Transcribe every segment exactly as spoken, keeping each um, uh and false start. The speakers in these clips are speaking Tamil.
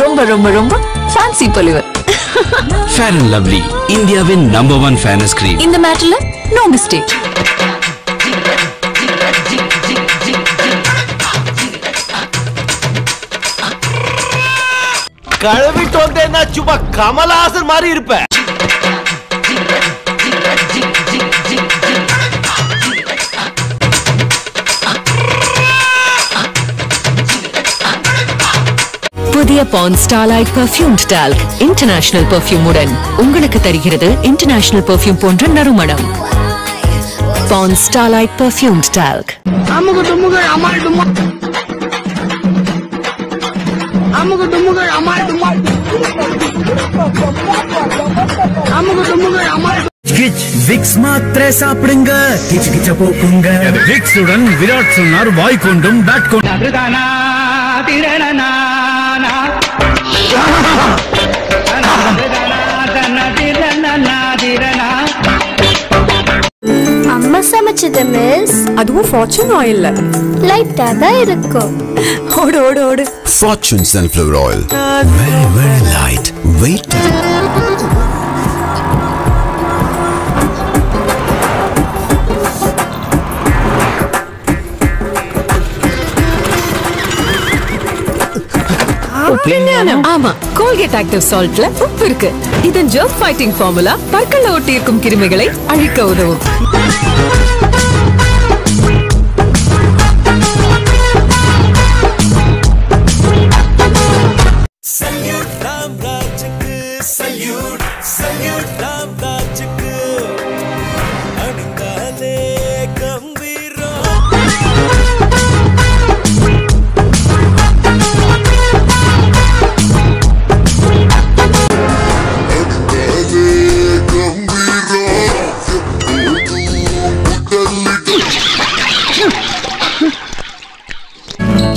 ரொம்ப ரொம்ப ரொம்ப ஃபேன்சி பொலிவர். Fair and Lovely, India's number one fairness cream. In the matter, no mistake. கழுவி தோண்டேன்னா சும்மா கமலஹாசன் மாதிரி இருப்பேன். புதிய Pond's starlight perfume talc international perfume உடன் உங்களுக்கு தருகிறது இன்டர்நேஷனல் பெர்ஃப்யூம் போன்ற நறுமணம். Pond's starlight perfume talc. அம்முக தும்முக அமால் தும்மா அம்முக தும்முக அமால் தும்மா அம்முக தும்முக அமால் கிச் விக்ஸ் மாத்ரே சாப்பிடுங்க கிச் கிச்ச போக்குங்க. விக்ஸுடன் விராட் சொன்னார் வாய் கொண்டும் பேட் கொண்டும் அதுதானா திரணனா அம்மா சமைச்சது மிஸ். அதுவும் ஃபார்ச்சூன் ஆயில்ல லைட்டா தான் இருக்கும். ஓடு ஓடு ஓடு. Fortune sunflower oil very very light weight. உப்பில்லியானம். ஆமா, கோல்கேட் ஆக்டிவ் சால்ட்ல உப்பு இருக்கு. இதன் ஜெர்ம் ஃபைட்டிங் ஃபார்முலா பற்களை ஒட்டி இருக்கும் கிருமிகளை அழிக்க உதவும்.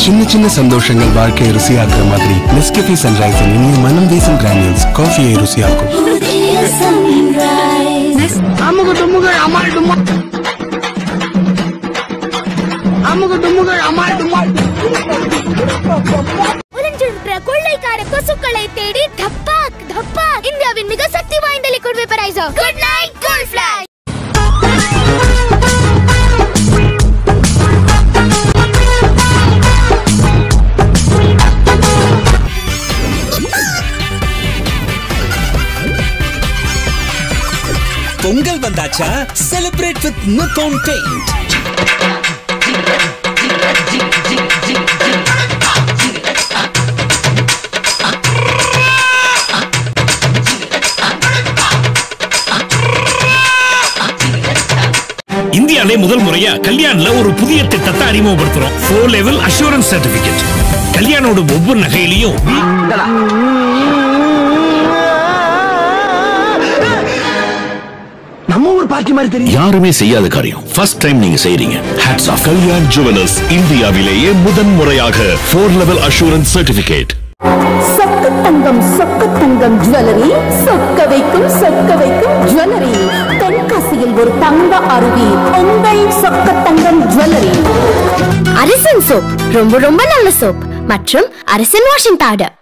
சின்ன சின்ன சந்தோஷங்கள் வாழ்க்கையை ருசியாக்குற மாதிரி நெஸ்கேஃபே சன்ரைஸ் இனிய மனம் வீசும் கிரானியல்ஸ் காஃபியை ருசியாக்கும். அமுக தும்முக அமால் தும்மா அமுக தும்முக அமால் தும்மா. உலஞ்சென்ற கொள்ளைக்கார கொசுக்களை தேடி தப்பாக் தப்பாக் இந்தியாவின் மிக சக்தி வாய்ந்த liquid vaporiser good night cool fly. Pongal வந்தாச்சா, செலிப்ரேட் வித் Nippon Paint. இந்தியாவிலே முதல் முறையா கல்யாண்ல ஒரு புதிய திட்டத்தை அறிமுகப்படுத்துறோம். Four level assurance certificate. கல்யாணோட ஒவ்வொரு நகையிலையும் யாருமே செய்யாத காரியம் ஃபர்ஸ்ட் டைம் நீங்க செய்றீங்க. ஹேட்ஸ் ஆஃப் கல்யாண் ஜுவல்லர்ஸ், இந்தியாவிலேயே முதன் முறையாக ஃபோர் லெவல் அஷூரன்ஸ் சர்டிபிகேட். சொக்க தங்கம் சொக்க தங்கம் ஜுவல்லரி, சொக்க வைக்கும் சொக்க வைக்கும் ஜுவல்லரி, தென்காசியில் ஒரு தங்க அருவி உங்கள் சொக்க தங்கம் ஜுவல்லரி. அரசன் சோப், ரொம்ப ரொம்ப நல்ல சோப் மற்றும் அரசன் வாஷிங் பவுடர்.